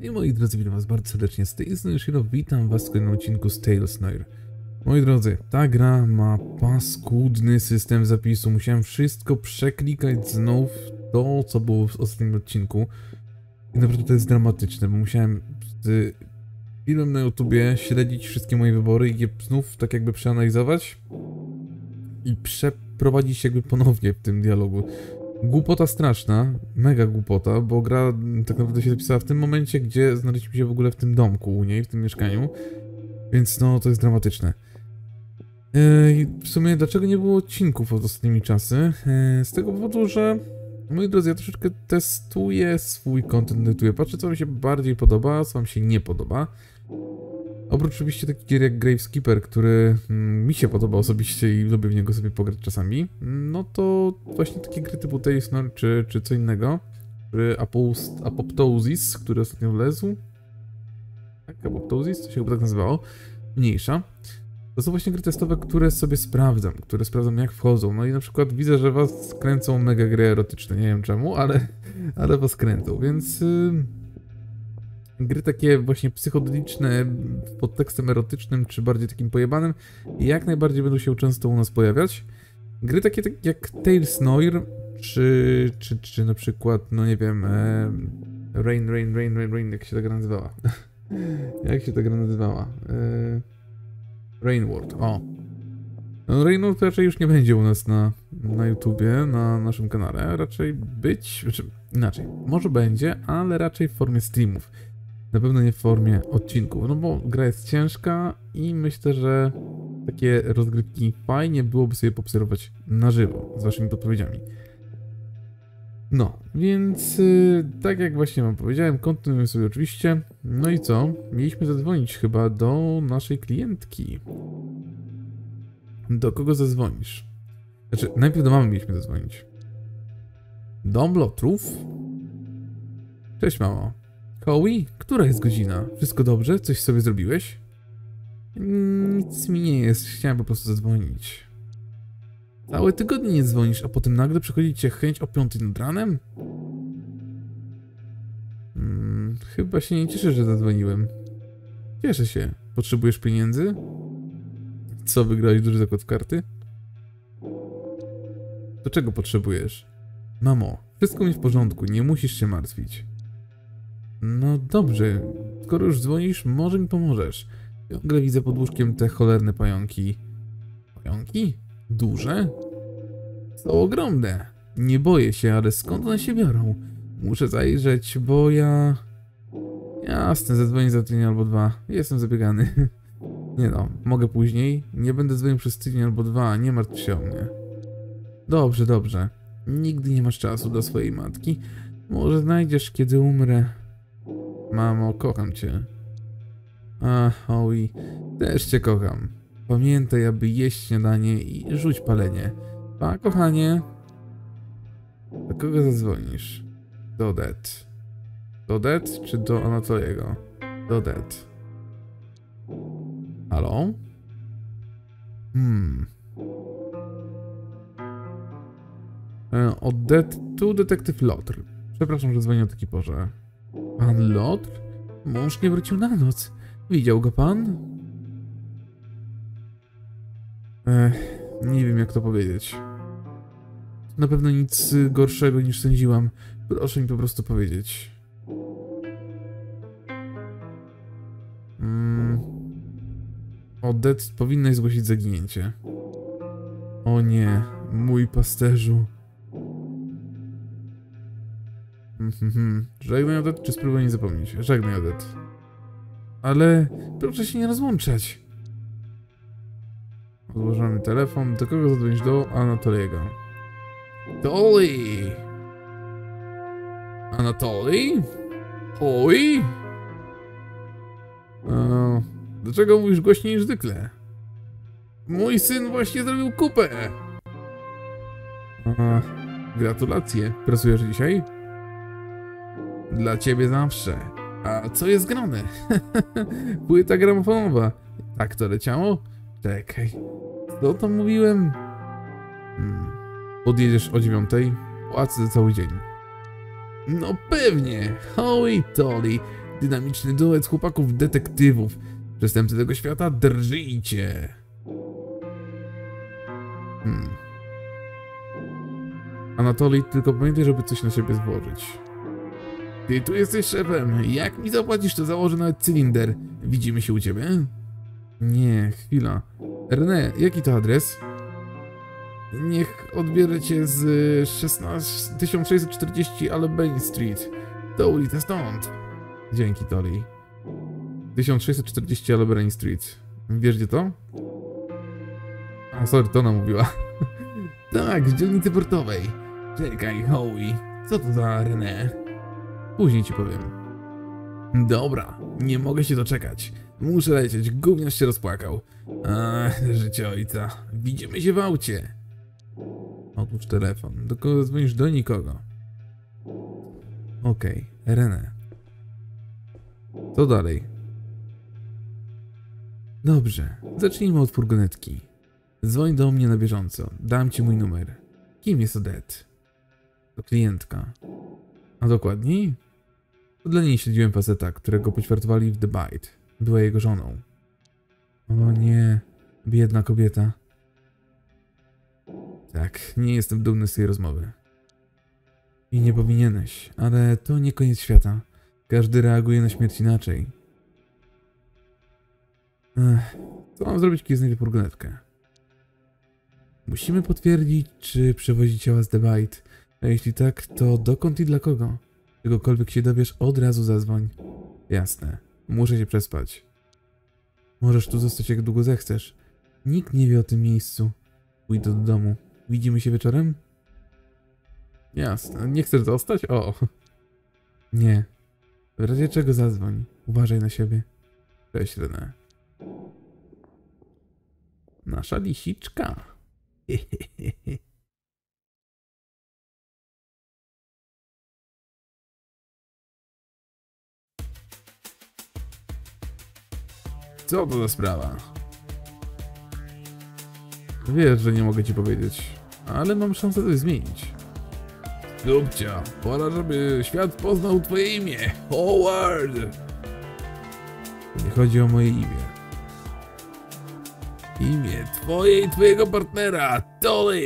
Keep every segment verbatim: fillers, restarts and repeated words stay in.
Ja, moi drodzy, witam was bardzo serdecznie z tej strony, witam was w kolejnym odcinku z Tails Noir. Moi drodzy, ta gra ma paskudny system zapisu. Musiałem wszystko przeklikać znów, to co było w ostatnim odcinku. I naprawdę to jest dramatyczne, bo musiałem z filmem na YouTubie śledzić wszystkie moje wybory i je znów tak jakby przeanalizować i przeprowadzić się jakby ponownie w tym dialogu. Głupota straszna, mega głupota, bo gra tak naprawdę się zapisała w tym momencie, gdzie znaleźliśmy się w ogóle w tym domku u niej, w tym mieszkaniu. Więc no, to jest dramatyczne. Eee, w sumie, dlaczego nie było odcinków od ostatnimi czasy? Eee, z tego powodu, że, moi drodzy, ja troszeczkę testuję swój content, testuję, patrzę, co wam się bardziej podoba, co wam się nie podoba. Oprócz oczywiście taki gier jak Graveskipper, który mm, mi się podoba osobiście i lubię w niego sobie pograć czasami, no to właśnie takie gry typu Tails Noir czy, czy co innego, który Apoptosis, który ostatnio wlezł, tak, Apoptosis, to się chyba tak nazywało, mniejsza. To są właśnie gry testowe, które sobie sprawdzam, które sprawdzam jak wchodzą, no i na przykład widzę, że was kręcą mega gry erotyczne, nie wiem czemu, ale, ale was kręcą, więc... Yy... Gry takie właśnie psychodeliczne, pod tekstem erotycznym, czy bardziej takim pojebanym, jak najbardziej będą się często u nas pojawiać. Gry takie tak jak Tails Noir, czy, czy, czy na przykład, no nie wiem, e, Rain, Rain, Rain, Rain, Rain, jak się ta gra nazywała? jak się ta gra nazywała? E, Rain World, o. No, Rain World raczej już nie będzie u nas na, na YouTubie, na naszym kanale, raczej być, znaczy inaczej, może będzie, ale raczej w formie streamów. Na pewno nie w formie odcinków, no bo gra jest ciężka i myślę, że takie rozgrywki fajnie byłoby sobie poobserwować na żywo, z waszymi podpowiedziami. No, więc yy, tak jak właśnie wam powiedziałem, kontynuujemy sobie oczywiście. No i co? Mieliśmy zadzwonić chyba do naszej klientki. Do kogo zadzwonisz? Znaczy, najpierw do mamy mieliśmy zadzwonić. Dom Lotrów? Cześć, mamo. Kowi, która jest godzina? Wszystko dobrze? Coś sobie zrobiłeś? Nic mi nie jest, chciałem po prostu zadzwonić. Całe tygodnie nie dzwonisz, a potem nagle przychodzi cię chęć o piątej nad ranem? Hmm, chyba się nie cieszę, że zadzwoniłem. Cieszę się. Potrzebujesz pieniędzy? Co, wygrałeś duży zakład w karty? Do czego potrzebujesz? Mamo, wszystko mi w porządku, nie musisz się martwić. No dobrze, skoro już dzwonisz, może mi pomożesz. Ciągle widzę pod łóżkiem te cholerne pająki. Pająki? Duże? Są ogromne. Nie boję się, ale skąd one się biorą? Muszę zajrzeć, bo ja... Jasne, zadzwonię za tydzień albo dwa. Jestem zabiegany. Nie no, mogę później. Nie będę dzwonił przez tydzień albo dwa, nie martw się o mnie. Dobrze, dobrze. Nigdy nie masz czasu dla swojej matki. Może znajdziesz, kiedy umrę. Mamo, kocham cię. Ach, oj, też cię kocham. Pamiętaj, aby jeść śniadanie i rzuć palenie. Pa, kochanie. Do kogo zadzwonisz? Do Det. Do Det czy do Anatoliego? Do Det. Halo? Hmm. Od Det tu detektyw Lotr. Przepraszam, że dzwonię o takiej porze. Pan Lotr? Mąż nie wrócił na noc. Widział go pan? Ech, nie wiem jak to powiedzieć. Na pewno nic gorszego niż sądziłam. Proszę mi po prostu powiedzieć. Mm. Odetchnąć powinnaś zgłosić zaginięcie. O nie, mój pasterzu. Mhm. Żegnaj, Odet, czy spróbuję nie zapomnieć? Żegnaj, Odet. Ale proszę się nie rozłączać. Odłożymy telefon. Do kogo zadzwonić? Do Anatoliego. Dolly! Anatoli? Oj! O, dlaczego mówisz głośniej niż zwykle? Mój syn właśnie zrobił kupę! A, gratulacje. Pracujesz dzisiaj? Dla ciebie zawsze. A co jest grane? Płyta gramofonowa. Tak to leciało? Czekaj. Co to mówiłem? Hmm. Odjedziesz o dziewiątej? Płacę za cały dzień. No pewnie. Holy toli. Dynamiczny duet chłopaków detektywów. Przestępcy tego świata, drżyjcie! Hmm. Anatolij, tylko pamiętaj, żeby coś na siebie złożyć. Ty tu jesteś szefem. Jak mi zapłacisz, to założę nawet cylinder. Widzimy się u ciebie? Nie, chwila. René, jaki to adres? Niech odbierę cię z szesnaście tysiąc sześćset czterdzieści Alabama Street. To ulica stąd. Dzięki, Tori. tysiąc sześćset czterdzieści Alabama Street. Wiesz gdzie to? A, sorry, to ona mówiła. Tak, w dzielnicy portowej. Czekaj, Howie. Co to za René? Później ci powiem. Dobra, nie mogę się doczekać. Muszę lecieć, gówniarz się rozpłakał. Ach, życie ojca. Widzimy się w aucie. Otwórz telefon. Do kogo dzwonisz? Do nikogo. Okej, okay. René. Co dalej? Dobrze, zacznijmy od furgonetki. Dzwoń do mnie na bieżąco. Dam ci mój numer. Kim jest Odette? To klientka. A dokładniej? To dla niej śledziłem faceta, którego poćwiartowali w The Bite. Była jego żoną. O nie, biedna kobieta. Tak, nie jestem dumny z tej rozmowy. I nie powinieneś, ale to nie koniec świata. Każdy reaguje na śmierć inaczej. Ech, co mam zrobić, kiedy znajdę furgonetkę? Musimy potwierdzić, czy przewozi ciała z The Bite. A jeśli tak, to dokąd i dla kogo? Czegokolwiek się dowiesz, od razu zadzwoń. Jasne, muszę się przespać. Możesz tu zostać jak długo zechcesz. Nikt nie wie o tym miejscu. Pójdę do domu. Widzimy się wieczorem? Jasne, nie chcesz zostać? O! Nie. W razie czego zadzwoń. Uważaj na siebie. Cześć, René. Nasza lisiczka. Co to za sprawa? Wiesz, że nie mogę ci powiedzieć, ale mam szansę coś zmienić. Dupcia, pora, żeby świat poznał twoje imię. Howard! Nie chodzi o moje imię. Imię twoje i twojego partnera, Tolly!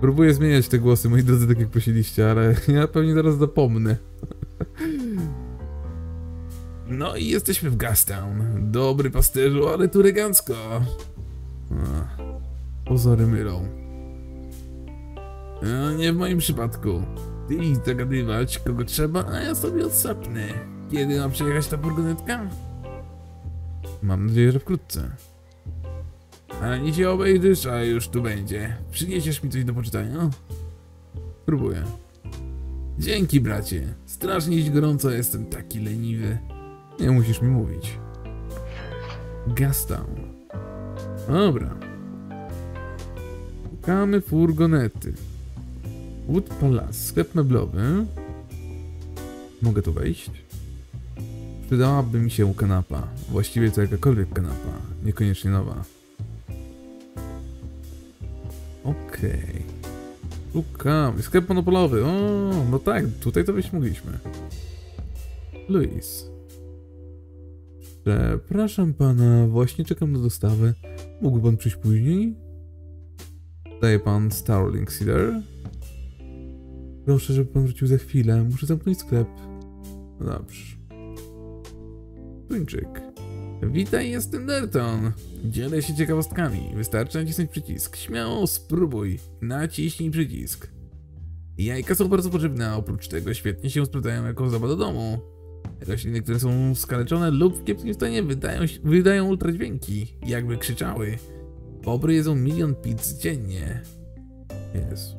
Próbuję zmieniać te głosy, moi drodzy, tak jak prosiliście, ale ja pewnie zaraz zapomnę. No i jesteśmy w Gastown. Dobry pasterzu, ale tu elegancko. Ach, pozory mylą. No, nie w moim przypadku. Ty idź zagadywać kogo trzeba, a ja sobie odsapnę. Kiedy ma przyjechać ta furgonetka? Mam nadzieję, że wkrótce. Ani się obejrzysz, a już tu będzie. Przyniesiesz mi coś do poczytania? Spróbuję. Dzięki, bracie. Strasznie gorąco, jestem taki leniwy. Nie musisz mi mówić. Gastown. Dobra. Szukamy furgonety. Wood Palace, sklep meblowy. Mogę tu wejść? Przydałaby mi się kanapa. Właściwie to jakakolwiek kanapa. Niekoniecznie nowa. Okej. Okay. Szukamy. Sklep monopolowy. O, no tak, tutaj to wejść mogliśmy. Louis. Przepraszam pana, właśnie czekam na dostawę. Mógłby pan przyjść później? Daje pan Starling Cider? Proszę, żeby pan wrócił za chwilę. Muszę zamknąć sklep. No dobrze. Tuńczyk. Witaj, jestem Nerton. Dzielę się ciekawostkami. Wystarczy nacisnąć przycisk. Śmiało, spróbuj. Naciśnij przycisk. Jajka są bardzo potrzebne, a oprócz tego świetnie się sprawdzają jako ozdoba do domu. Rośliny, które są skaleczone lub w kiepskim stanie, wydają, wydają ultradźwięki, jakby krzyczały. Bobry jedzą milion pizz dziennie. Jezu,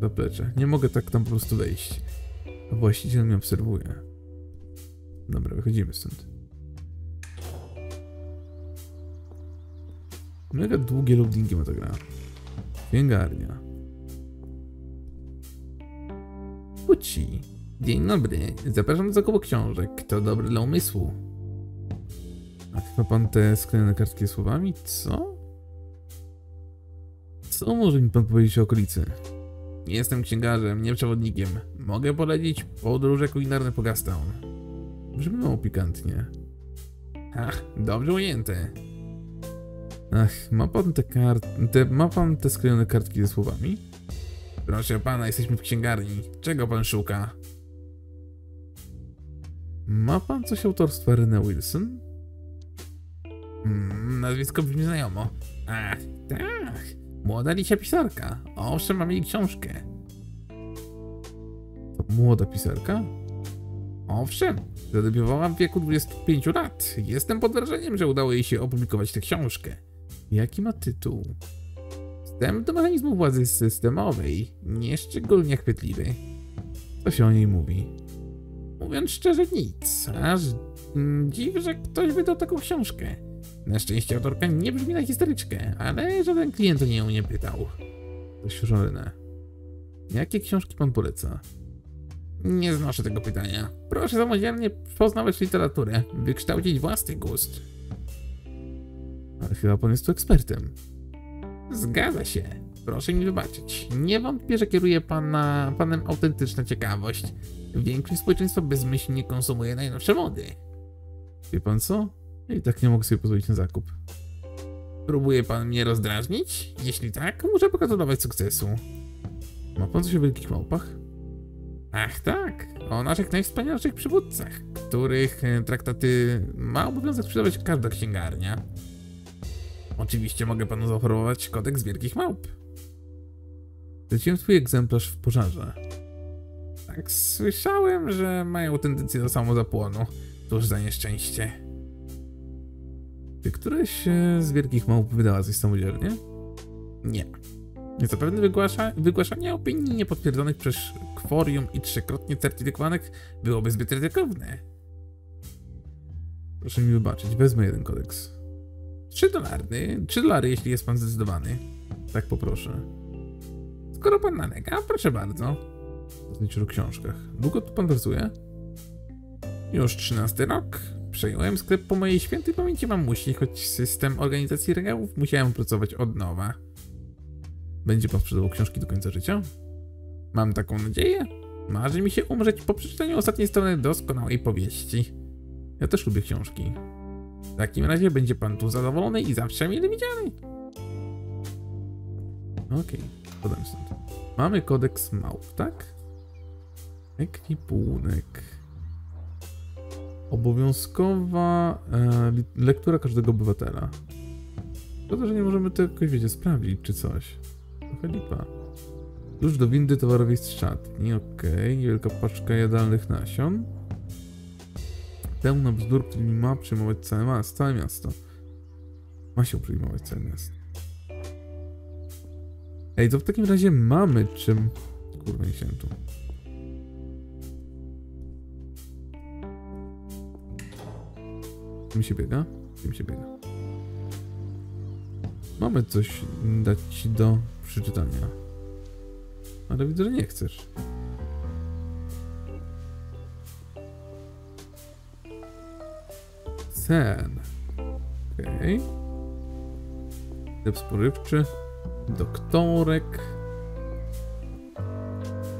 zaplecze. Nie mogę tak tam po prostu wejść. Właściciel mnie obserwuje. Dobra, wychodzimy stąd. Mega długie loadingi ma ta gra. Księgarnia. Puci. Dzień dobry. Zapraszam do zakupu książek. To dobre dla umysłu. A chyba pan te sklejone kartki słowami? Co? Co może mi pan powiedzieć o okolicy? Nie jestem księgarzem, nie przewodnikiem. Mogę polecić podróże kulinarne po Gastown. Brzmiało pikantnie. Ach, dobrze ujęte. Ach, ma pan te kart... Te... Ma pan te sklejone kartki ze słowami? Proszę pana, jesteśmy w księgarni. Czego pan szuka? Ma pan coś autorstwa Renée Wilson? Mm, nazwisko brzmi znajomo. Ach, tak. Młoda lisia pisarka. Owszem, mam jej książkę. To młoda pisarka? Owszem, zadebiowała w wieku dwudziestu pięciu lat. Jestem pod wrażeniem, że udało jej się opublikować tę książkę. Jaki ma tytuł? Wstęp do mechanizmu władzy systemowej. Nieszczególnie chwytliwy. Co się o niej mówi? Mówiąc szczerze, nic. Aż dziw, że ktoś wydał taką książkę. Na szczęście autorka nie brzmi na historyczkę, ale żaden klient o nią nie pytał. Dość żalne. Jakie książki pan poleca? Nie znoszę tego pytania. Proszę samodzielnie poznawać literaturę, wykształcić własny gust. Ale chyba pan jest tu ekspertem. Zgadza się. Proszę mi wybaczyć. Nie wątpię, że kieruje pana, panem autentyczna ciekawość. Większość społeczeństwa bezmyślnie konsumuje najnowsze mody. Wie pan co? Ja i tak nie mogę sobie pozwolić na zakup. Próbuje pan mnie rozdrażnić? Jeśli tak, muszę pogratulować sukcesu. Ma pan coś o wielkich małpach? Ach tak, o naszych najwspanialszych przywódcach, których traktaty ma obowiązek sprzedawać każda księgarnia. Oczywiście mogę panu zaoferować kodeks wielkich małp. Straciłem swój egzemplarz w pożarze. Tak, słyszałem, że mają tendencję do samozapłonu tuż za nieszczęście. Czy któreś z wielkich małp wydała coś samodzielnie? Nie. Zapewne wygłasza, wygłaszanie opinii niepotwierdzonych przez kworium i trzykrotnie certyfikowanych byłoby zbyt ryzykowne. Proszę mi wybaczyć, wezmę jeden kodeks. trzy dolary, trzy dolary, jeśli jest pan zdecydowany. Tak poproszę. Skoro pan nalega, proszę bardzo. Zliczył o książkach. Długo tu pan pracuje? Już trzynasty rok. Przejąłem sklep po mojej świętej pamięci mamusi, choć system organizacji regałów musiałem pracować od nowa. Będzie pan sprzedawał książki do końca życia? Mam taką nadzieję. Marzy mi się umrzeć po przeczytaniu ostatniej strony doskonałej powieści. Ja też lubię książki. W takim razie będzie pan tu zadowolony i zawsze mile widziany. Okej, okay, podam stąd. Mamy kodeks małp, tak? Ekwipunek. Obowiązkowa e, lektura każdego obywatela. Szkoda, że nie możemy to jakoś, wiecie, sprawdzić czy coś. Trochę lipa. Klucz do windy towarowej z szatni. Okej, okay. Wielka paczka jadalnych nasion. Pełna bzdur, który ma przyjmować całe miasto. Całe miasto. Ma się przyjmować całe miasto. Ej, to w takim razie mamy czym... Kurwa, nie się tu. Czym się biega? Czym się biega? Mamy coś dać ci do przeczytania. Ale widzę, że nie chcesz. Sen. Okej. Okay. Chleb sporywczy. Doktorek.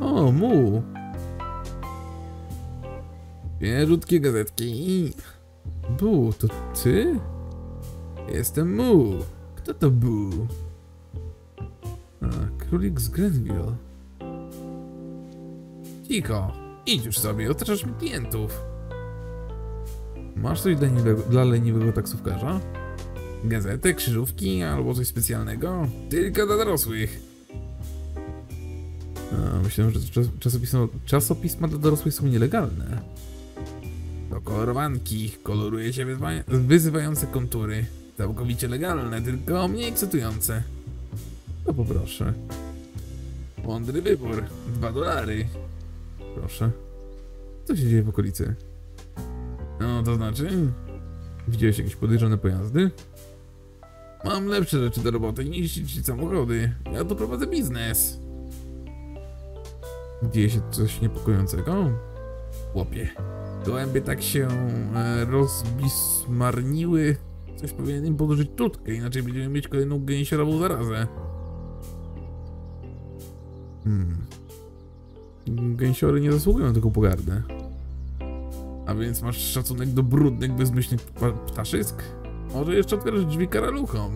O, mu. Pierutkie gazetki. Bu, to ty? Jestem mu. Kto to był? A, królik z Grenville. Cicho, idź już sobie, otraczasz mi klientów. Masz coś dla, niwego, dla leniwego taksówkarza? Gazetę, krzyżówki albo coś specjalnego? Tylko dla dorosłych. A, myślałem, że czas, czasopisma, czasopisma dla dorosłych są nielegalne. To kolorowanki, koloruje się wyzwa, wyzywające kontury. Całkowicie legalne, tylko mniej ekscytujące. To poproszę. Mądry wybór. Dwa dolary. Proszę. Co się dzieje w okolicy? No, to znaczy? Widziałeś jakieś podejrzane pojazdy? Mam lepsze rzeczy do roboty niż ci samochody. Ja tu prowadzę biznes. Dzieje się coś niepokojącego? Chłopie. Gołębie tak się e, rozbismarniły. Coś powinien im podłożyć trutkę, inaczej będziemy mieć kolejną gęsiorową zarazę. Hmm. Gęsiory nie zasługują na taką pogardę. A więc masz szacunek do brudnych, bezmyślnych ptaszysk? Może jeszcze otwierasz drzwi karaluchom?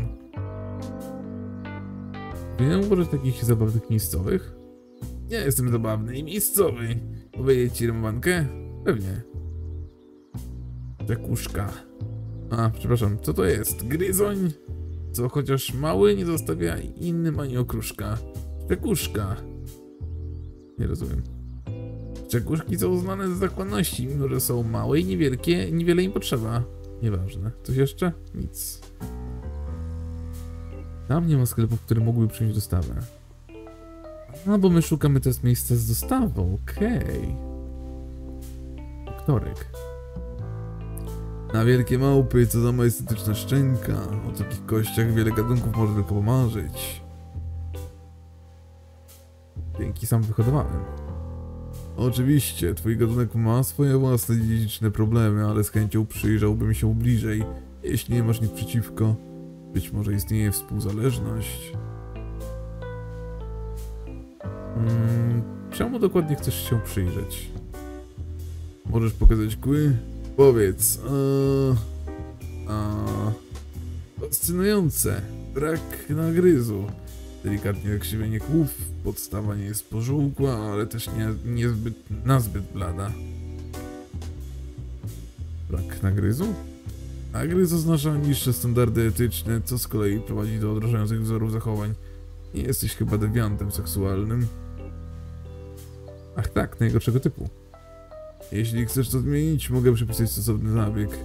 Powinienem uważać takich zabawnych miejscowych? Nie jestem zabawny i miejscowy. Powiedzieć ci rymowankę? Pewnie. Czekuszka. A, przepraszam, co to jest? Gryzoń? Co chociaż mały nie zostawia innym ani okruszka. Czekuszka. Nie rozumiem. Czekuszki są znane z zakładności, mimo że są małe i niewielkie, niewiele im potrzeba. Nieważne. Coś jeszcze? Nic. Tam nie ma sklepów, które mógłby przyjąć dostawę. No bo my szukamy teraz miejsca z dostawą, okej. Okay. Wtorek. Na wielkie małpy, co za majestetyczna szczęka. O takich kościach wiele gatunków może tylko pomarzyć. Dzięki sam wyhodowałem. Oczywiście, twój gatunek ma swoje własne dziedziczne problemy, ale z chęcią przyjrzałbym się bliżej, jeśli nie masz nic przeciwko. Być może istnieje współzależność. Hmm, czemu dokładnie chcesz się przyjrzeć? Możesz pokazać kły? Powiedz. A, a, fascynujące. Brak nagryzu. Delikatnie zakrzywienie kłów. Podstawa nie jest pożółkła, ale też nie, nie zbyt, nazbyt blada. Brak nagryzu? Nagryz oznacza niższe standardy etyczne, co z kolei prowadzi do odrażających wzorów zachowań. Nie jesteś chyba dewiantem seksualnym. Ach tak, najgorszego typu. Jeśli chcesz to zmienić, mogę przepisać stosowny zabieg.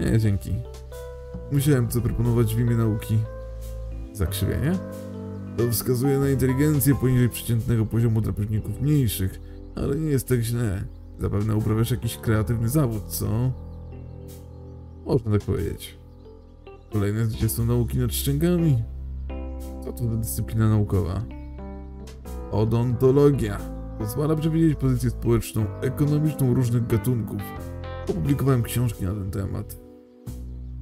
Nie, dzięki. Musiałem to proponować w imię nauki. Zakrzywienie? To wskazuje na inteligencję poniżej przeciętnego poziomu drapieżników mniejszych, ale nie jest tak źle. Zapewne uprawiasz jakiś kreatywny zawód, co? Można tak powiedzieć. Kolejne zwycięstwo nauki nad szczękami. Co to za dyscyplina naukowa? Odontologia. Pozwala przewidzieć pozycję społeczną, ekonomiczną różnych gatunków. Opublikowałem książki na ten temat.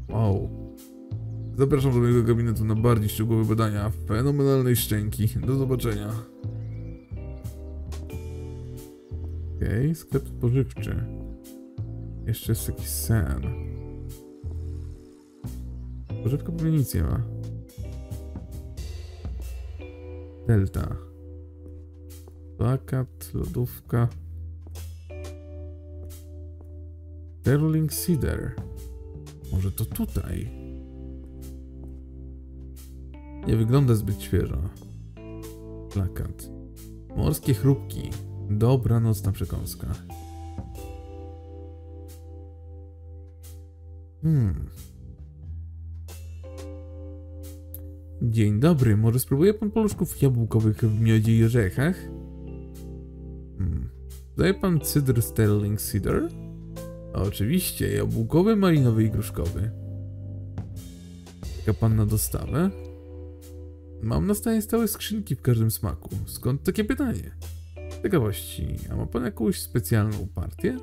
Wow. Zapraszam do mojego gabinetu na bardziej szczegółowe badania fenomenalnej szczęki. Do zobaczenia. Okej, okay, sklep spożywczy. Jeszcze jest taki sen. Spożywka pewnie nic nie ma. Delta. Plakat, lodówka. Rolling Cedar. Może to tutaj? Nie wygląda zbyt świeżo. Plakat. Morskie chrupki. Dobra nocna przekąska. Hmm. Dzień dobry, może spróbuje pan paluszków jabłkowych w miodzie i orzechach? Hmm. Daje pan cydr Starling Cider? Oczywiście, jabłkowy, malinowy i gruszkowy. Czeka pan na dostawę? Mam na stanie stałe skrzynki w każdym smaku. Skąd takie pytanie? Z ciekawości, a ma pan jakąś specjalną partię?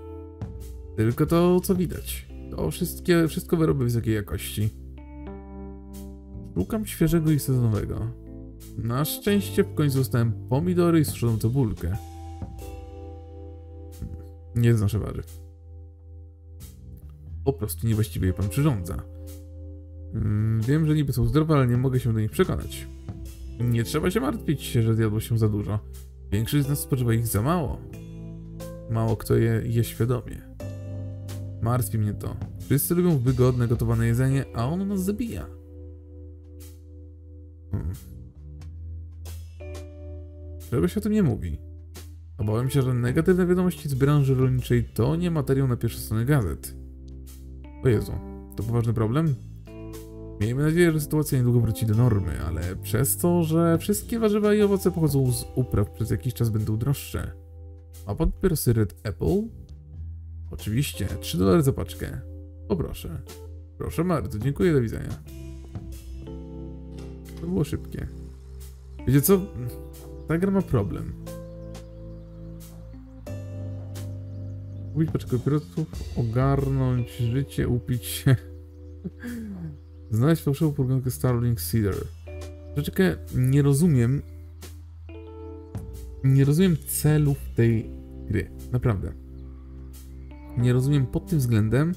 Tylko to, co widać. To wszystkie, wszystko wyroby wysokiej jakości. Szukam świeżego i sezonowego. Na szczęście w końcu dostałem pomidory i suszoną cebulkę. Nie znoszę warzyw. Po prostu niewłaściwie je pan przyrządza. Wiem, że niby są zdrowe, ale nie mogę się do nich przekonać. Nie trzeba się martwić, że zjadło się za dużo. Większość z nas spożywa ich za mało. Mało kto je je świadomie. Martwi mnie to. Wszyscy lubią wygodne, gotowane jedzenie, a ono nas zabija. Hmm. Żeby się o tym nie mówi. Obawiam się, że negatywne wiadomości z branży rolniczej to nie materiał na pierwsze strony gazet. O Jezu, to poważny problem? Miejmy nadzieję, że sytuacja niedługo wróci do normy, ale przez to, że wszystkie warzywa i owoce pochodzą z upraw, przez jakiś czas będą droższe. A pan papierosy Red Apple? Oczywiście, trzy dolary za paczkę. Poproszę. Proszę bardzo, dziękuję, do widzenia. To było szybkie. Wiecie co? Ta gra ma problem. Kupić paczkę papierosów, ogarnąć życie, upić się. Znaleźć fałszywą furgonkę Starling Cider. Troszeczkę nie rozumiem, Nie rozumiem celów tej gry. Naprawdę. Nie rozumiem pod tym względem,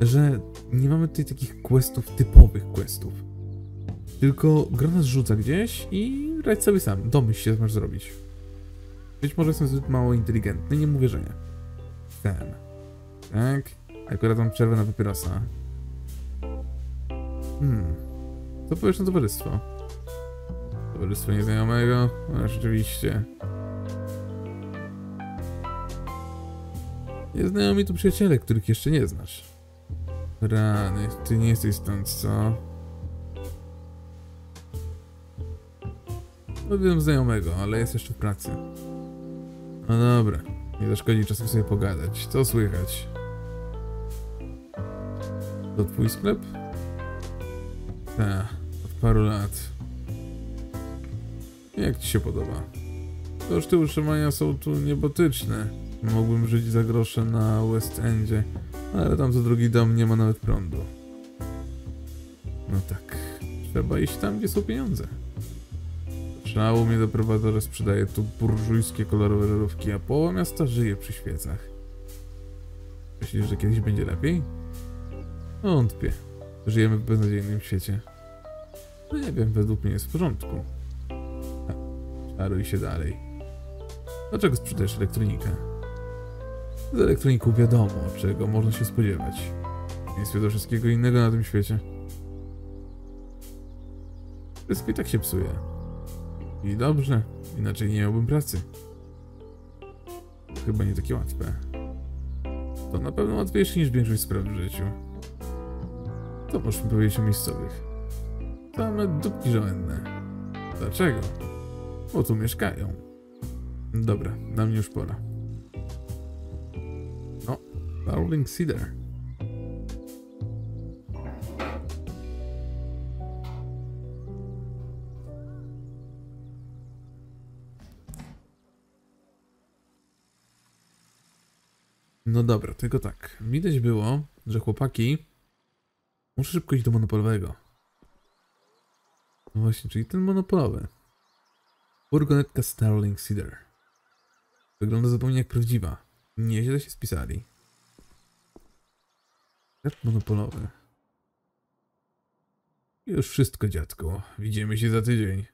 że nie mamy tutaj takich questów, typowych questów. Tylko gra nas rzuca gdzieś i radź sobie sam. Domyśl się, co masz zrobić. Być może jestem zbyt mało inteligentny, nie mówię, że nie. Ten. Tak. Akurat mam przerwę na papierosa. Hmm. Co powiesz na towarzystwo? Towarzystwo nieznajomego? No, rzeczywiście. Nieznajomi tu przyjaciele, których jeszcze nie znasz. Rany, ty nie jesteś stąd, co? Odwiedzam znajomego, ale jest jeszcze w pracy. No dobra, nie zaszkodzi czasem sobie pogadać. Co słychać? To twój sklep? Tak, od paru lat. Jak ci się podoba? Koszty utrzymania są tu niebotyczne. Mógłbym żyć za grosze na West Endzie, ale tam za drugi dom nie ma nawet prądu. No tak, trzeba iść tam, gdzie są pieniądze. Szału mnie doprowadza, sprzedaje tu burżujskie kolorowe żarówki, a połowa miasta żyje przy świecach. Myślisz, że kiedyś będzie lepiej? Wątpię. Żyjemy w beznadziejnym świecie. No nie wiem, według mnie jest w porządku. A, czaruj się dalej. Dlaczego sprzedajesz elektronikę? Z elektroniką wiadomo, czego można się spodziewać. Jest wiele wszystkiego innego na tym świecie. Wszystko i tak się psuje. I dobrze, inaczej nie miałbym pracy. Chyba nie takie łatwe. To na pewno łatwiejsze niż większość spraw w życiu. Co możesz mi powiedzieć o miejscowych? Same dupki żołędne. Dlaczego? Bo tu mieszkają. Dobra, na mnie już pora. No, Rolling Cedar. No dobra, tylko tak. Widać było, że chłopaki... Muszę szybko iść do monopolowego. No właśnie, czyli ten monopolowy. Furgonetka Starling Cider. Wygląda zupełnie jak prawdziwa. Nieźle się spisali. Sklep monopolowy. Już wszystko, dziadku. Widzimy się za tydzień.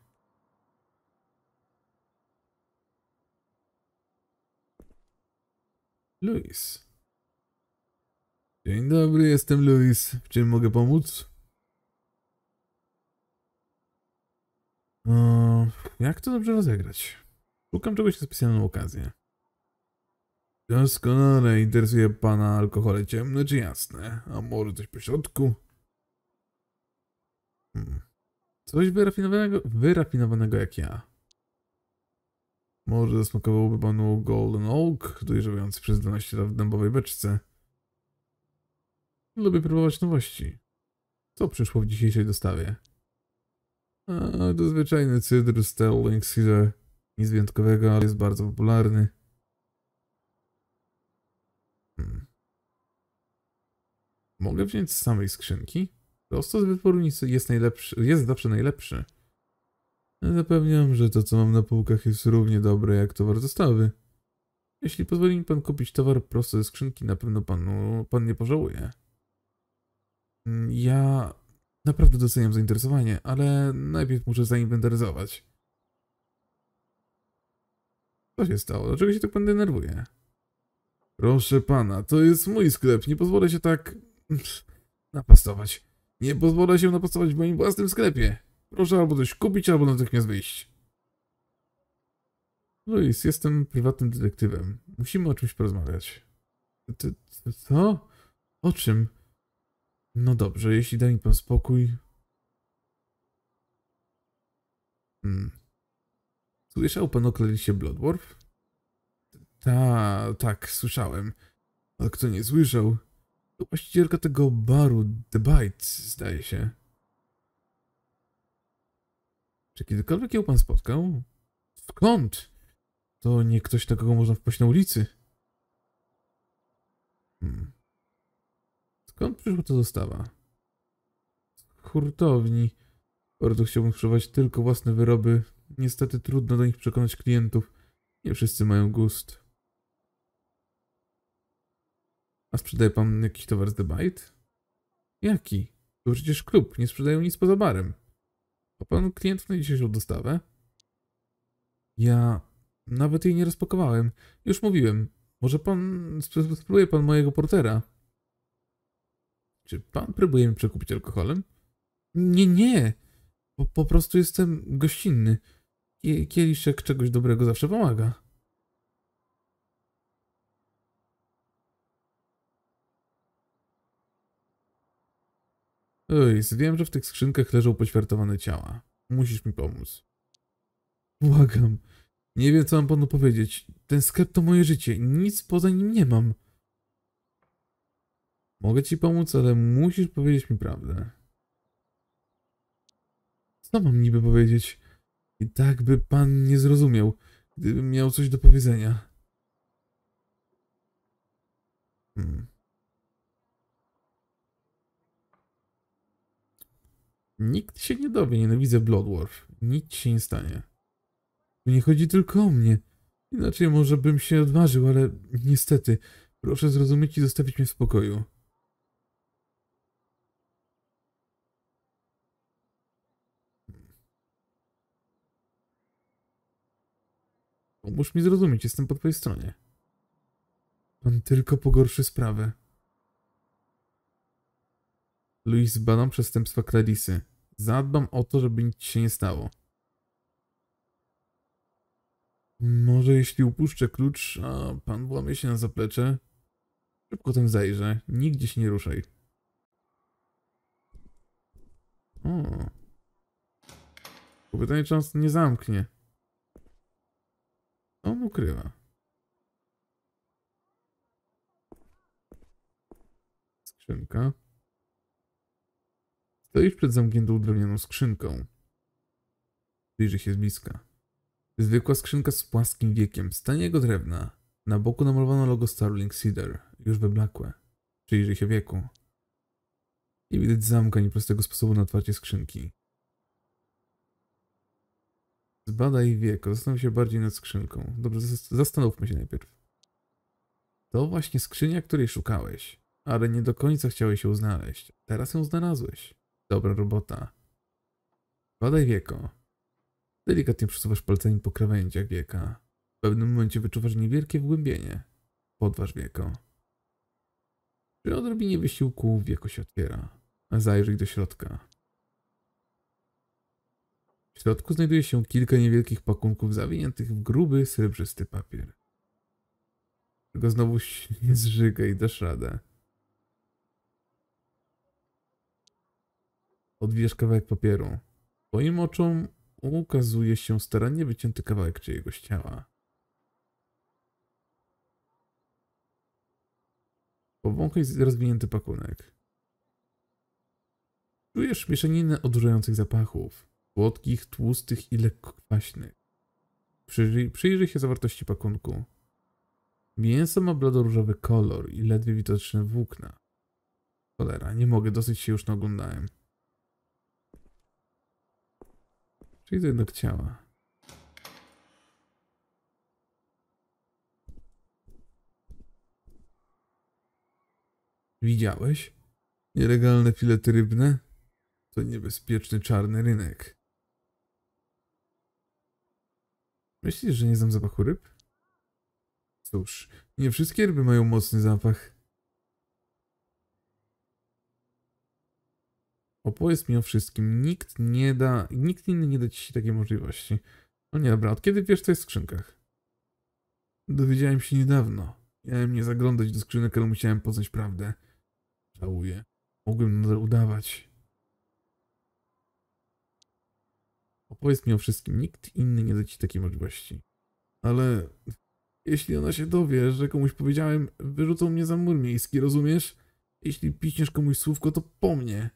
Louis. Dzień dobry, jestem Louis. W czym mogę pomóc? O, jak to dobrze rozegrać? Szukam czegoś na specjalną okazję. Doskonale, interesuje pana alkohole ciemne czy jasne? A może coś pośrodku? Hmm. Coś wyrafinowanego, wyrafinowanego jak ja. Może zasmakowałoby panu Golden Oak, dojrzewający przez dwanaście lat w dębowej beczce. Lubię próbować nowości. Co przyszło w dzisiejszej dostawie? A, to zwyczajny cydr Starling Cider. Nic wyjątkowego, ale jest bardzo popularny. Hmm. Mogę wziąć z samej skrzynki? Prosto z wytwórnicy jest najlepszy, jest zawsze najlepszy. Zapewniam, że to, co mam na półkach, jest równie dobre jak towar dostawy. Jeśli pozwoli mi pan kupić towar prosto ze skrzynki, na pewno panu, pan nie pożałuje. Ja naprawdę doceniam zainteresowanie, ale najpierw muszę zainwentaryzować. Co się stało? Dlaczego się tak pan denerwuje? Proszę pana, to jest mój sklep. Nie pozwolę się tak... napastować. Nie pozwolę się napastować w moim własnym sklepie. Proszę albo coś kupić, albo natychmiast wyjść. Louis, jestem prywatnym detektywem. Musimy o czymś porozmawiać. Co? O czym? No dobrze, jeśli da mi pan spokój... Hmm. Słyszał pan o klerisie Bloodworth? Ta, tak, słyszałem. A kto nie słyszał? To właścicielka tego baru, The Bite, zdaje się. Czy kiedykolwiek ją pan spotkał? Skąd? To nie ktoś, na kogo można wpaść na ulicy. Hmm. Skąd przyszła ta dostawa? Z hurtowni. Bardzo chciałbym sprzedawać tylko własne wyroby. Niestety trudno do nich przekonać klientów. Nie wszyscy mają gust. A sprzedaje pan jakiś towar z The Bite? Jaki? To przecież klub, nie sprzedają nic poza barem. A pan klient na dzisiejszą dostawę? Ja nawet jej nie rozpakowałem. Już mówiłem. Może pan... spróbuje pan mojego portera? Czy pan próbuje mi przekupić alkoholem? Nie, nie. Po, po prostu jestem gościnny. Kieliszek czegoś dobrego zawsze pomaga. Oj, wiem, że w tych skrzynkach leżą poćwiartowane ciała. Musisz mi pomóc. Błagam. Nie wiem, co mam panu powiedzieć. Ten sklep to moje życie. Nic poza nim nie mam. Mogę ci pomóc, ale musisz powiedzieć mi prawdę. Co mam niby powiedzieć? I tak by pan nie zrozumiał, gdybym miał coś do powiedzenia. Hmm. Nikt się nie dowie, nienawidzę Bloodworth. Nic się nie stanie. Nie chodzi tylko o mnie. Inaczej może bym się odważył, ale niestety. Proszę zrozumieć i zostawić mnie w spokoju. Pomóż mi zrozumieć, jestem po twojej stronie. Pan tylko pogorszy sprawę. Louis, zbadam przestępstwa Clarice'y. Zadbam o to, żeby nic się nie stało. Może jeśli upuszczę klucz, a pan włamie się na zaplecze? Szybko tam zajrzę. Nigdzie się nie ruszaj. O. Pytanie, czy on nie zamknie. On ukrywa. Skrzynka. Stoisz przed zamkniętą drewnianą skrzynką. Bliżej się z bliska. Zwykła skrzynka z płaskim wiekiem, z taniego drewna. Na boku namalowano logo Starling Cider, już wyblakłe. Przyjrzyj się wieku. Nie widać zamka ani prostego sposobu na otwarcie skrzynki. Zbadaj wiek, zastanów się bardziej nad skrzynką. Dobrze, zastanówmy się najpierw. To właśnie skrzynia, której szukałeś, ale nie do końca chciałeś ją znaleźć. Teraz ją znalazłeś. Dobra robota. Badaj wieko. Delikatnie przesuwasz palcami po krawędziach wieka. W pewnym momencie wyczuwasz niewielkie wgłębienie. Podważ wieko. Przy odrobinie wysiłku wieko się otwiera. Zajrzyj do środka. W środku znajduje się kilka niewielkich pakunków zawiniętych w gruby, srebrzysty papier. Tylko znowu się nie zżygaj, dasz radę. Odwijasz kawałek papieru. Twoim oczom ukazuje się starannie wycięty kawałek czyjegoś ciała. Powąchaj rozwinięty pakunek. Czujesz mieszaninę odurzających zapachów. Słodkich, tłustych i lekko kwaśnych. Przyjrzyj, przyjrzyj się zawartości pakunku. Mięso ma bladoróżowy kolor i ledwie widoczne włókna. Cholera, nie mogę, dosyć się już naoglądałem. Czyli to jednak ciała. Widziałeś? Nielegalne filety rybne? To niebezpieczny czarny rynek. Myślisz, że nie znam zapachu ryb? Cóż, nie wszystkie ryby mają mocny zapach. Opowiedz mi o wszystkim. Nikt nie da, nikt inny nie da ci takiej możliwości. No nie, dobra, od kiedy wiesz, co jest w skrzynkach? Dowiedziałem się niedawno. Miałem nie zaglądać do skrzynek, ale musiałem poznać prawdę. Żałuję. Mogłem nadal udawać. Opowiedz mi o wszystkim. Nikt inny nie da ci takiej możliwości. Ale jeśli ona się dowie, że komuś powiedziałem, wyrzucą mnie za mur miejski, rozumiesz? Jeśli piśniesz komuś słówko, to po mnie.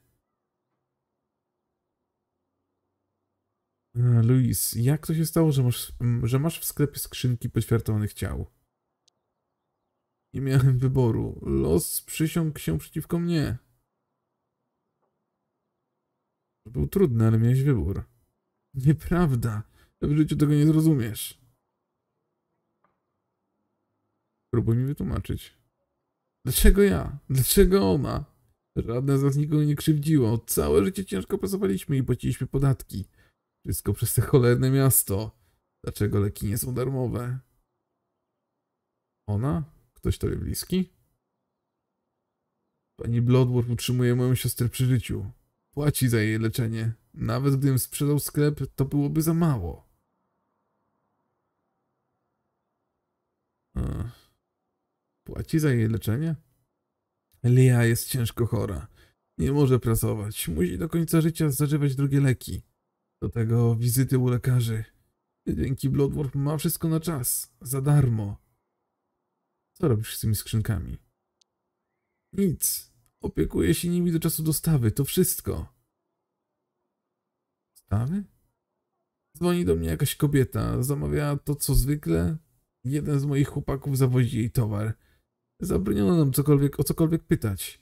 Louis, jak to się stało, że masz, że masz w sklepie skrzynki poćwiartowanych ciał? Nie miałem wyboru. Los przysiągł się przeciwko mnie. To był trudny, ale miałeś wybór. Nieprawda. W życiu tego nie zrozumiesz. Próbuj mi wytłumaczyć. Dlaczego ja? Dlaczego ona? Żadna z nas nikogo nie krzywdziło. Całe życie ciężko pracowaliśmy i płaciliśmy podatki. Wszystko przez te cholerne miasto. Dlaczego leki nie są darmowe? Ona? Ktoś tobie bliski? Pani Bloodworth utrzymuje moją siostrę przy życiu. Płaci za jej leczenie. Nawet gdybym sprzedał sklep, to byłoby za mało. Ach. Płaci za jej leczenie? Lia jest ciężko chora. Nie może pracować. Musi do końca życia zażywać drugie leki. Do tego wizyty u lekarzy. Dzięki Bloodworth ma wszystko na czas. Za darmo. Co robisz z tymi skrzynkami? Nic. Opiekuję się nimi do czasu dostawy. To wszystko. Dostawy? Dzwoni do mnie jakaś kobieta. Zamawiała to, co zwykle. Jeden z moich chłopaków zawozi jej towar. Zabroniono nam cokolwiek, o cokolwiek pytać.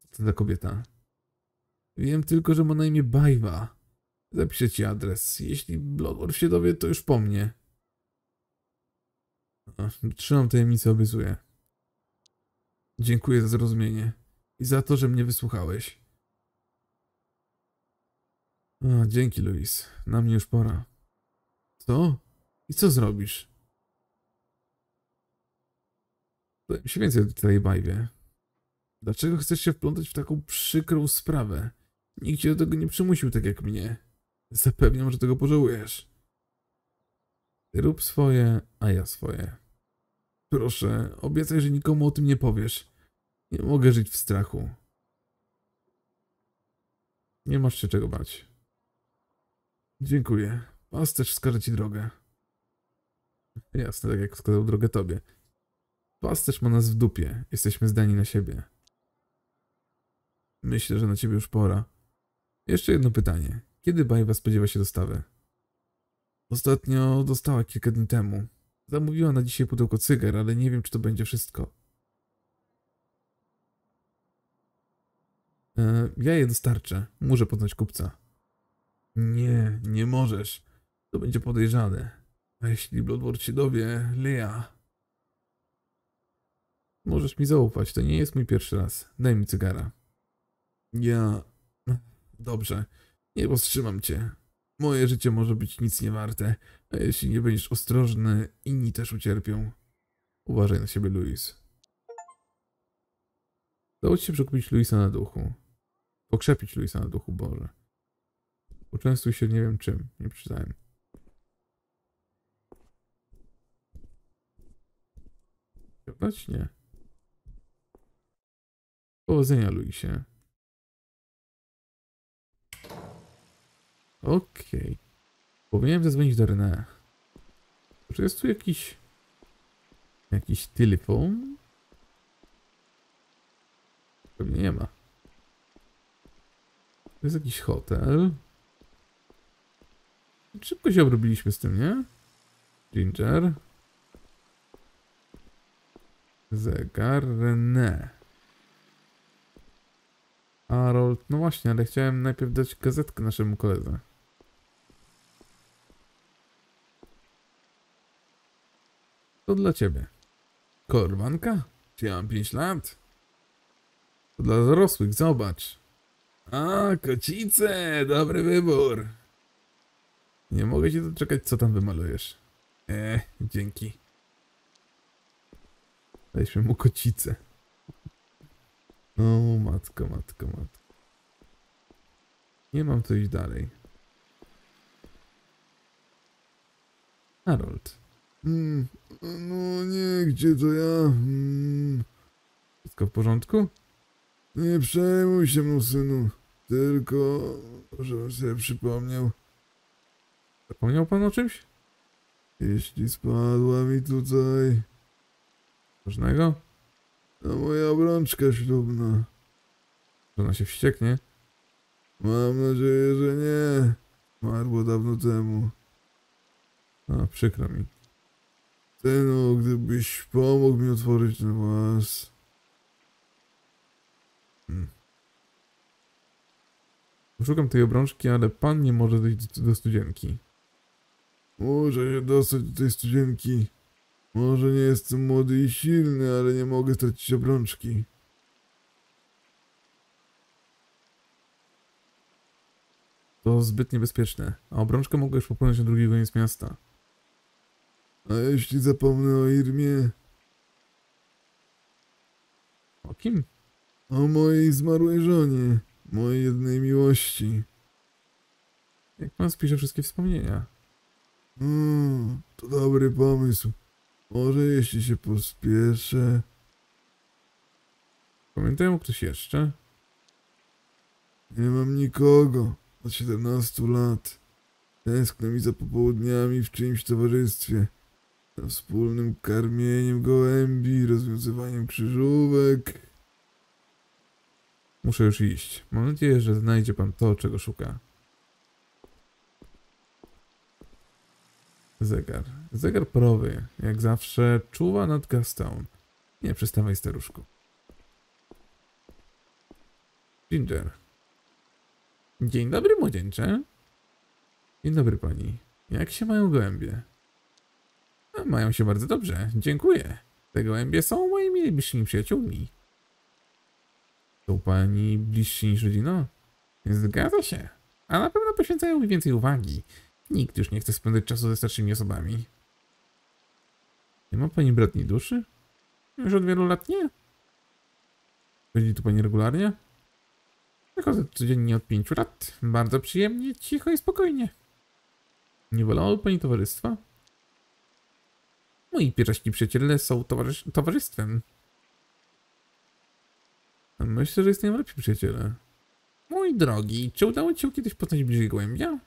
Co to za kobieta? Wiem tylko, że ma na imię Bajwa. Zapiszę ci adres. Jeśli Bloodworth się dowie, to już po mnie. Trzymam tajemnicę, obiecuję. Dziękuję za zrozumienie. I za to, że mnie wysłuchałeś. O, dzięki, Louis. Na mnie już pora. Co? I co zrobisz? Powiem się więcej o tej Bajwie. Dlaczego chcesz się wplątać w taką przykrą sprawę? Nikt cię do tego nie przymusił, tak jak mnie. Zapewniam, że tego pożałujesz. Ty rób swoje, a ja swoje. Proszę, obiecaj, że nikomu o tym nie powiesz. Nie mogę żyć w strachu. Nie masz się czego bać. Dziękuję. Pas też wskaże ci drogę. Jasne, tak jak wskazał drogę tobie. Pas też ma nas w dupie. Jesteśmy zdani na siebie. Myślę, że na ciebie już pora. Jeszcze jedno pytanie. Kiedy Bajwa spodziewa się dostawy? Ostatnio dostała kilka dni temu. Zamówiła na dzisiaj pudełko cygar, ale nie wiem, czy to będzie wszystko. E, ja je dostarczę. Muszę poznać kupca. Nie, nie możesz. To będzie podejrzane. A jeśli Bloodworth się dowie, Lea... Możesz mi zaufać, to nie jest mój pierwszy raz. Daj mi cygara. Ja... Dobrze. Nie powstrzymam cię. Moje życie może być nic nie warte, a jeśli nie będziesz ostrożny, inni też ucierpią. Uważaj na siebie, Louis. Udało ci się przekupić Louisa na duchu. Pokrzepić Louisa na duchu, Boże. Uczęstuj się nie wiem czym, nie przeczytałem. Ciągnąć? Nie. Powodzenia, Louisie. Okej. Okay. Powinienem zadzwonić do René. Czy jest tu jakiś... jakiś telefon? Pewnie nie ma. To jest jakiś hotel. Szybko się obrobiliśmy z tym, nie? Ginger. Zegar René. Harold, no właśnie, ale chciałem najpierw dać gazetkę naszemu koledze. To dla ciebie. Korwanka? Czy ja mam pięć lat? To dla dorosłych, zobacz. A, kocice, dobry wybór. Nie mogę się doczekać, co tam wymalujesz. Eee, dzięki. Daliśmy mu kocicę. O, matko, matko, matko. Nie mam co iść dalej. Harold. Mm, no nie, gdzie to ja? Mm. Wszystko w porządku? Nie przejmuj się, mój synu. Tylko, żebym sobie przypomniał. Zapomniał pan o czymś? Jeśli spadła mi tutaj... Ważnego? No moja obrączka ślubna. Że ona się wścieknie? Mam nadzieję, że nie. Marło dawno temu. A, przykro mi. Synu, gdybyś pomógł mi otworzyć ten włas. Hmm. Szukam tej obrączki, ale pan nie może dojść do, do studzienki. Muszę się dostać do tej studzienki. Może nie jestem młody i silny, ale nie mogę stracić obrączki. To zbyt niebezpieczne, a obrączkę mogę już popłynąć na drugi koniec miasta. A jeśli zapomnę o Irmie? O kim? O mojej zmarłej żonie, mojej jednej miłości. Jak pan spisze wszystkie wspomnienia? Mm, to dobry pomysł. Może jeśli się pospieszę... Pamiętają ktoś jeszcze? Nie mam nikogo. Od siedemnastu lat. Tęsknę mi za popołudniami w czyimś towarzystwie. Za wspólnym karmieniem gołębi, rozwiązywaniem krzyżówek. Muszę już iść. Mam nadzieję, że znajdzie pan to, czego szuka. Zegar. Zegar porowy, jak zawsze, czuwa nad Gastown. Nie przestawaj, staruszku. Ginger. Dzień dobry, młodzieńcze. Dzień dobry, pani. Jak się mają gołębie? A, mają się bardzo dobrze, dziękuję. Te gołębie są moimi najbliższymi przyjaciółmi. Są pani bliżsi niż rodzina? Zgadza się. A na pewno poświęcają mi więcej uwagi. Nikt już nie chce spędzać czasu ze starszymi osobami. Nie ma pani bratniej duszy? Już od wielu lat nie. Chodzi tu pani regularnie? Wychodzę codziennie od pięciu lat. Bardzo przyjemnie, cicho i spokojnie. Nie wolałaby pani towarzystwa? Moi pierzaśni przyjaciele są towarzys- towarzystwem. Myślę, że jestem lepszy przyjaciele. Mój drogi, czy udało ci się kiedyś poznać bliżej głębia?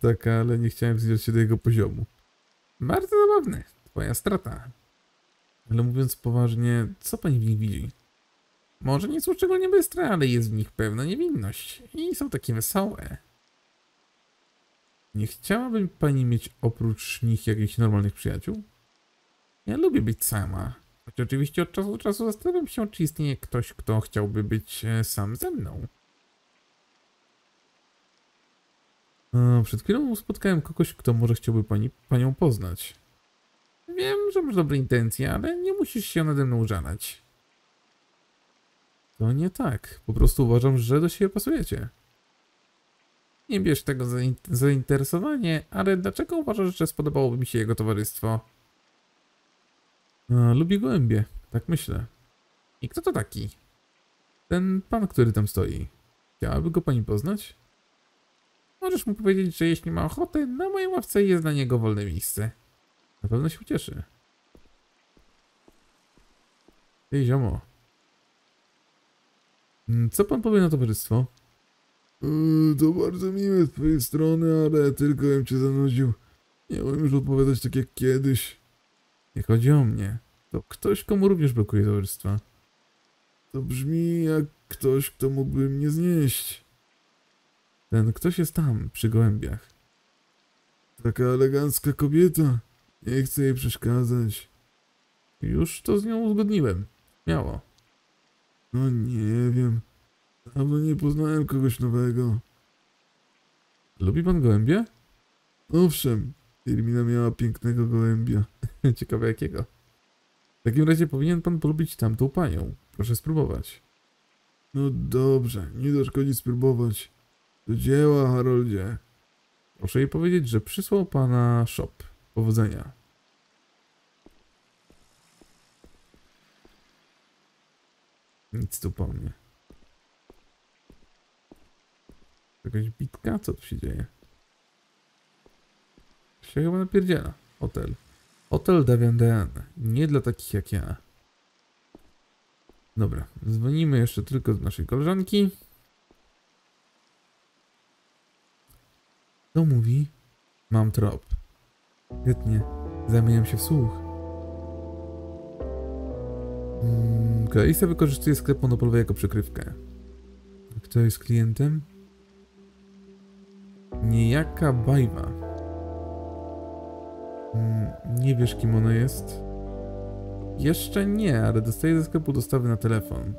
Tak, ale nie chciałem zbliżać się do jego poziomu. Bardzo zabawne. Twoja strata. Ale mówiąc poważnie, co pani w nich widzi? Może nie są szczególnie bystre, ale jest w nich pewna niewinność. I są takie wesołe. Nie chciałabym pani mieć oprócz nich jakichś normalnych przyjaciół? Ja lubię być sama. Choć oczywiście od czasu do czasu zastanawiam się, czy istnieje ktoś, kto chciałby być sam ze mną. No, przed chwilą spotkałem kogoś, kto może chciałby pani, panią poznać. Wiem, że masz dobre intencje, ale nie musisz się nade mną żalać. To nie tak. Po prostu uważam, że do siebie pasujecie. Nie bierz tego za zainteresowanie, ale dlaczego uważasz, że spodobałoby mi się jego towarzystwo? No, lubię gołębie. Tak myślę. I kto to taki? Ten pan, który tam stoi. Chciałaby go pani poznać? Możesz mu powiedzieć, że jeśli ma ochotę, na mojej ławce jest dla niego wolne miejsce. Na pewno się ucieszy. Ej, ziomo. Co pan powie na towarzystwo? Yy, to bardzo miłe z twojej strony, ale tylko bym cię zanudził. Nie umiem już odpowiadać tak jak kiedyś. Nie chodzi o mnie. To ktoś, komu również blokuje towarzystwa. To brzmi jak ktoś, kto mógłby mnie znieść. Ten ktoś jest tam, przy gołębiach. Taka elegancka kobieta. Nie chcę jej przeszkadzać. Już to z nią uzgodniłem. Miało. No nie wiem. Dawno nie poznałem kogoś nowego. Lubi pan gołębie? Owszem. Irmina miała pięknego gołębia. Ciekawe jakiego. W takim razie powinien pan polubić tamtą panią. Proszę spróbować. No dobrze. Nie zaszkodzi spróbować. Do dzieła, Haroldzie. Proszę jej powiedzieć, że przysłał pana shop. Powodzenia. Nic tu po mnie. Jakaś bitka? Co tu się dzieje? Się chyba napierdziela. Hotel. Hotel Daviandean. Nie dla takich jak ja. Dobra. Dzwonimy jeszcze tylko do naszej koleżanki. Co mówi? Mam trop. Świetnie. Zamieniam się w słuch. Hmm, Kalisa wykorzystuje sklep monopolowy jako przykrywkę. Kto jest klientem? Niejaka Bajwa. Hmm, nie wiesz, kim ona jest? Jeszcze nie, ale dostaję ze sklepu dostawy na telefon.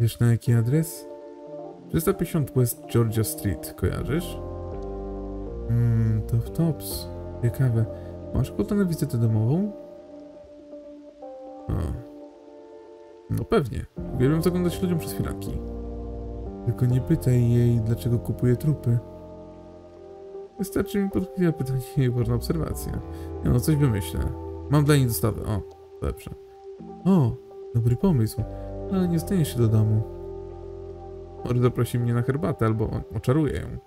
Wiesz, na jaki adres? trzysta pięćdziesiąt West Georgia Street, kojarzysz? Hmm, to w Tops. Ciekawe. Masz kota na wizytę domową? A. No pewnie. Uwielbiam zaglądać ludziom przez chwilaki. Tylko nie pytaj jej, dlaczego kupuje trupy. Wystarczy mi podchwila pytanie i ważna obserwacja. Ja no, coś wymyślę. Mam dla niej dostawę. O, dobrze. O, dobry pomysł. Ale nie stanie się do domu. Może zaprosi mnie na herbatę, albo oczaruje ją.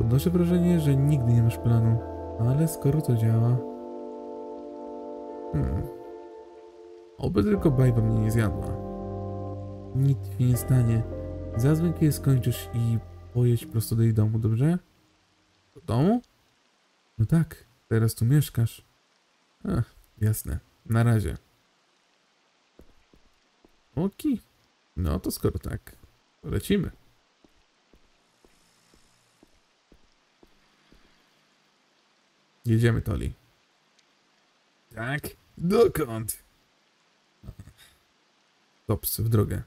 Odnoszę wrażenie, że nigdy nie masz planu. Ale skoro to działa... Hmm... Oby tylko bajba mnie nie zjadła. Nic się nie stanie. Zadzwoń, kiedy skończysz i pojedź prosto do jej domu, dobrze? Do domu? No tak, teraz tu mieszkasz. Ach, jasne. Na razie. Okej. No to skoro tak, lecimy. Jedziemy, Toli. Tak? Dokąd? Tops, w drogę.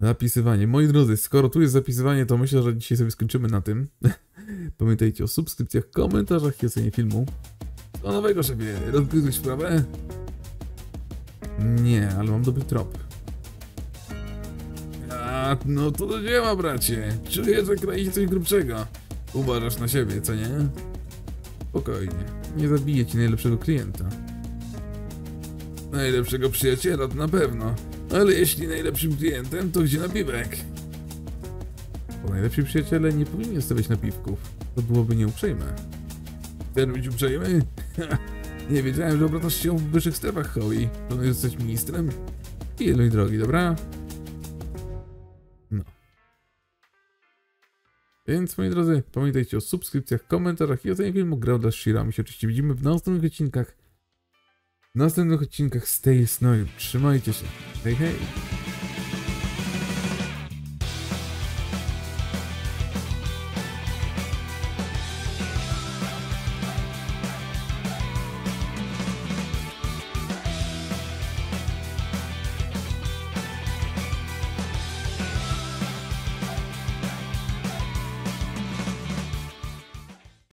Zapisywanie. Moi drodzy, skoro tu jest zapisywanie, to myślę, że dzisiaj sobie skończymy na tym. Pamiętajcie o subskrypcjach, komentarzach i ocenie filmu. Do nowego, szefie. Rozgryzłeś sprawę? Nie, ale mam dobry trop. A, no to do dzieła, bracie. Czuję, że kraicie coś grubszego. Uważasz na siebie, co nie? Spokojnie. Nie zabiję ci najlepszego klienta. Najlepszego przyjaciela to na pewno. Ale jeśli najlepszym klientem, to gdzie napiwek? Bo najlepsi przyjaciele nie powinni stawiać napiwków. To byłoby nieuprzejme. Chcesz być uprzejmy? Nie wiedziałem, że obracasz się w wyższych strefach, Howie. Planujesz zostać ministrem? I mój drogi, dobra? No. Więc, moi drodzy, pamiętajcie o subskrypcjach, komentarzach i ocenie filmu Grał dla Shira. My się oczywiście widzimy w następnych odcinkach. W następnych odcinkach z Tails Noir. Trzymajcie się. Hej, hej!